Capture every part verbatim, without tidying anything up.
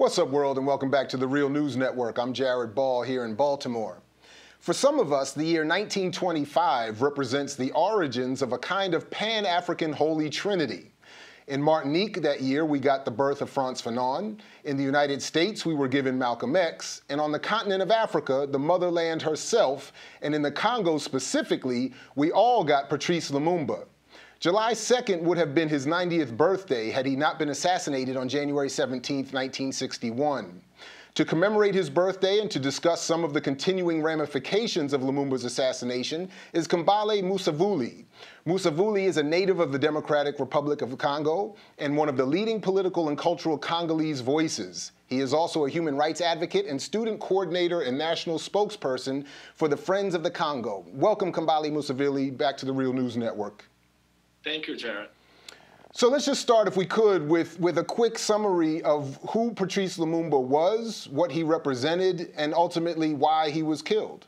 What's up, world, and welcome back to The Real News Network. I'm Jared Ball here in Baltimore. For some of us, the year nineteen twenty-five represents the origins of a kind of Pan-African Holy Trinity. In Martinique that year, we got the birth of Frantz Fanon. In the United States, we were given Malcolm X. And on the continent of Africa, the motherland herself, and in the Congo specifically, we all got Patrice Lumumba. July second would have been his ninetieth birthday had he not been assassinated on January seventeenth, nineteen sixty-one. To commemorate his birthday and to discuss some of the continuing ramifications of Lumumba's assassination is Kambale Musavuli. Musavuli is a native of the Democratic Republic of Congo and one of the leading political and cultural Congolese voices. He is also a human rights advocate and student coordinator and national spokesperson for the Friends of the Congo. Welcome, Kambale Musavuli, back to the Real News Network. Thank you, Jared. So let's just start, if we could, with, with a quick summary of who Patrice Lumumba was, what he represented, and ultimately why he was killed.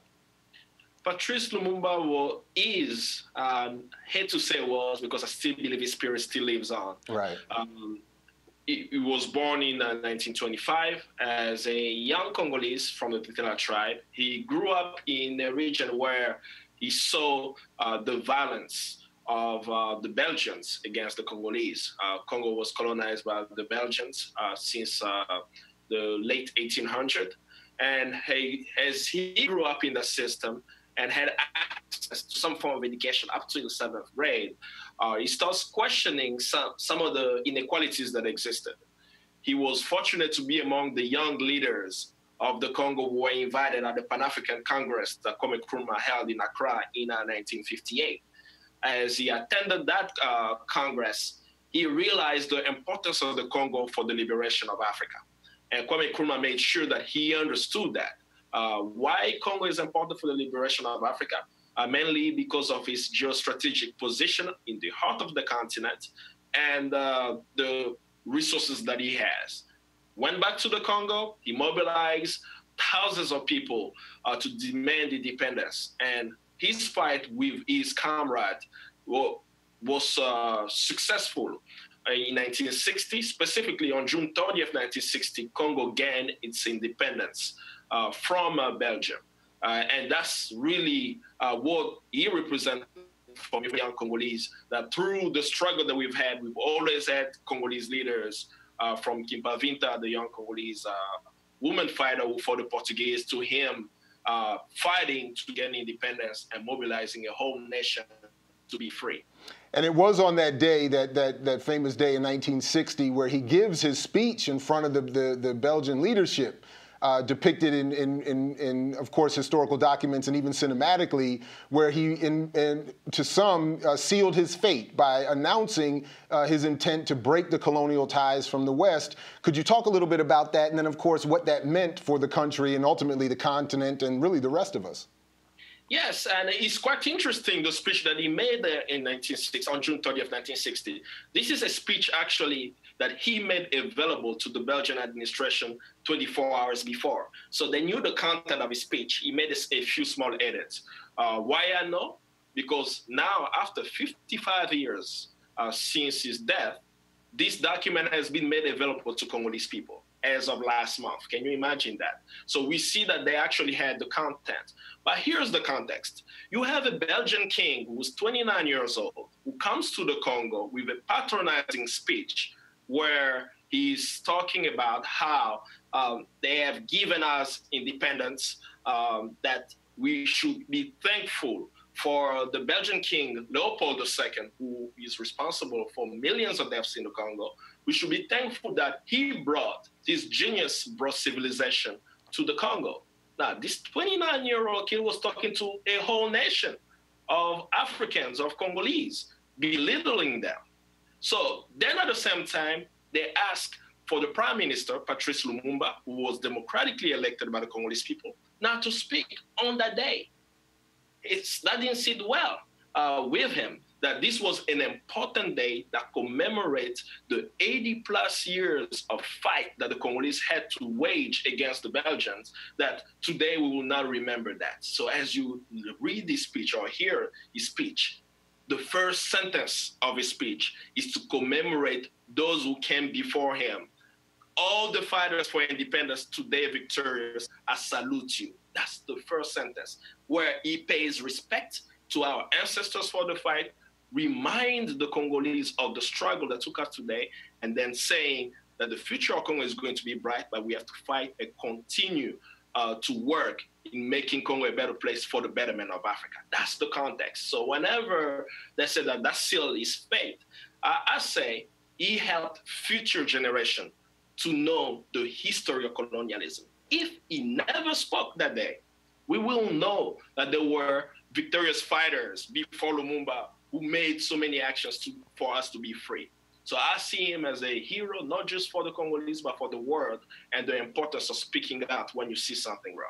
Patrice Lumumba was, is, um, hate to say was, because I still believe his spirit still lives on. Right. Um, he, he was born in uh, nineteen twenty-five as a young Congolese from the Tritiana tribe. He grew up in a region where he saw uh, the violence of uh, the Belgians against the Congolese. Uh, Congo was colonized by the Belgians uh, since uh, the late eighteen hundreds. And he, as he grew up in the system and had access to some form of education up to the seventh grade, uh, he starts questioning some, some of the inequalities that existed. He was fortunate to be among the young leaders of the Congo who were invited at the Pan-African Congress that Kwame Nkrumah held in Accra in uh, nineteen fifty-eight. As he attended that uh, Congress, he realized the importance of the Congo for the liberation of Africa. And Kwame Nkrumah made sure that he understood that. Uh, why Congo is important for the liberation of Africa? Uh, mainly because of its geostrategic position in the heart of the continent and uh, the resources that he has. Went back to the Congo, he mobilized thousands of people uh, to demand independence. And his fight with his comrade was uh, successful. In nineteen sixty, specifically on June thirtieth, nineteen sixty, Congo gained its independence uh, from uh, Belgium. Uh, and that's really uh, what he represented for young Congolese, that through the struggle that we've had, we've always had Congolese leaders uh, from Kimpa Vinta, the young Congolese uh, woman fighter for the Portuguese, to him, Uh, fighting to gain independence and mobilizing a whole nation to be free. And it was on that day, that, that, that famous day in nineteen sixty, where he gives his speech in front of the, the, the Belgian leadership, uh, depicted in, in, in, in, of course, historical documents and even cinematically, where he, in, in, to some, uh, sealed his fate by announcing uh, his intent to break the colonial ties from the West. Could you talk a little bit about that and then, of course, what that meant for the country and ultimately the continent and really the rest of us? Yes, and it's quite interesting, the speech that he made in nineteen sixty, on June thirtieth, nineteen sixty. This is a speech, actually, that he made available to the Belgian administration twenty-four hours before. So they knew the content of his speech. He made a few small edits. Uh, why I know? Because now, after fifty-five years uh, since his death, this document has been made available to Congolese people as of last month. Can you imagine that? So we see that they actually had the content. But here's the context. You have a Belgian king who's twenty-nine years old, who comes to the Congo with a patronizing speech where he's talking about how um, they have given us independence, um, that we should be thankful for the Belgian king, Leopold the Second, who is responsible for millions of deaths in the Congo. We should be thankful that he brought, this genius brought civilization to the Congo. Now, this twenty-nine-year-old kid was talking to a whole nation of Africans, of Congolese, belittling them. So then at the same time, they asked for the prime minister, Patrice Lumumba, who was democratically elected by the Congolese people, not to speak on that day. It's, that didn't sit well uh, with him, that this was an important day that commemorates the eighty plus years of fight that the Congolese had to wage against the Belgians, that today we will not remember that. So as you read this speech or hear his speech, the first sentence of his speech is to commemorate those who came before him, all the fighters for independence today victorious, I salute you. That's the first sentence where he pays respect to our ancestors for the fight, remind the Congolese of the struggle that took us today, and then saying that the future of Congo is going to be bright, but we have to fight and continue uh, to work in making Congo a better place for the betterment of Africa. That's the context. So whenever they say that that seal is fate, I, I say he helped future generation to know the history of colonialism. If he never spoke that day, we will know that there were victorious fighters before Lumumba who made so many actions to, for us to be free. So I see him as a hero, not just for the Congolese, but for the world, and the importance of speaking out when you see something wrong.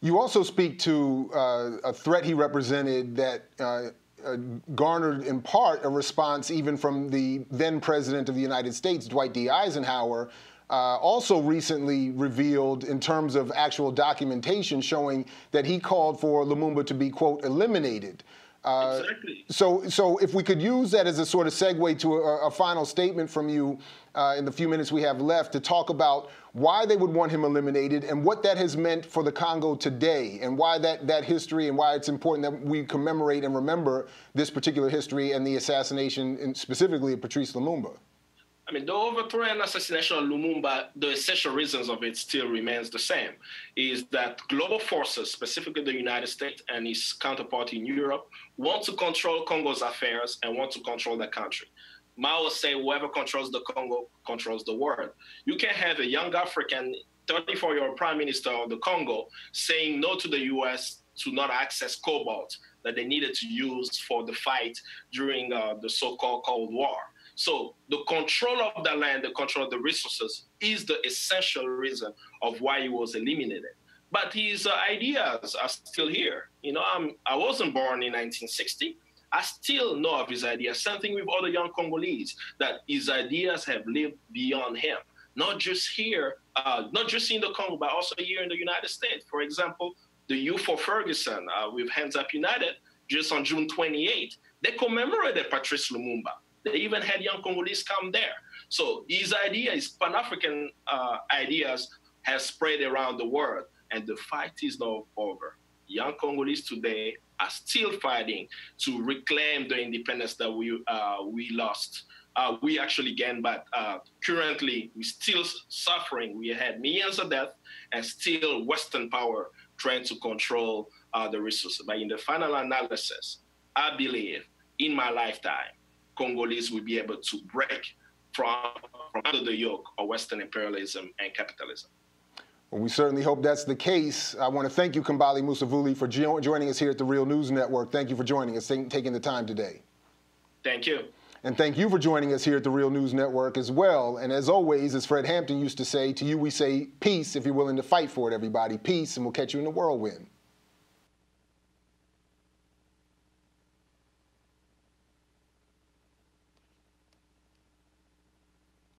You also speak to uh, a threat he represented that uh, uh, garnered in part a response even from the then President of the United States, Dwight D. Eisenhower, uh, also recently revealed in terms of actual documentation showing that he called for Lumumba to be, quote, eliminated. Uh, exactly. So, so if we could use that as a sort of segue to a, a final statement from you uh, in the few minutes we have left to talk about why they would want him eliminated and what that has meant for the Congo today and why that, that history and why it's important that we commemorate and remember this particular history and the assassination in specifically of Patrice Lumumba. I mean, the overthrow and assassination of Lumumba, the essential reasons of it still remains the same, is that global forces, specifically the United States and its counterpart in Europe, want to control Congo's affairs and want to control the country. Mao would say, whoever controls the Congo controls the world. You can have a young African, thirty-four-year-old prime minister of the Congo, saying no to the U S to not access cobalt that they needed to use for the fight during uh, the so-called Cold War. So the control of the land, the control of the resources is the essential reason of why he was eliminated. But his uh, ideas are still here. You know, I'm, I wasn't born in nineteen sixty. I still know of his ideas. Same thing with other young Congolese, that his ideas have lived beyond him, not just here, uh, not just in the Congo, but also here in the United States. For example, the Youth for Ferguson uh, with Hands Up United, just on June twenty-eighth, they commemorated Patrice Lumumba. They even had young Congolese come there. So his idea, his Pan-African uh, ideas have spread around the world, and the fight is not over. Young Congolese today are still fighting to reclaim the independence that we, uh, we lost. Uh, we actually gained, but uh, currently we're still suffering. We had millions of deaths, and still Western power trying to control uh, the resources. But in the final analysis, I believe in my lifetime, Congolese will be able to break from, from under the yoke of Western imperialism and capitalism. Well, we certainly hope that's the case. I want to thank you, Kambale Musavuli, for jo joining us here at the Real News Network. Thank you for joining us, taking the time today. Thank you. And thank you for joining us here at the Real News Network as well. And as always, as Fred Hampton used to say, to you we say peace if you're willing to fight for it, everybody. Peace, and we'll catch you in the whirlwind.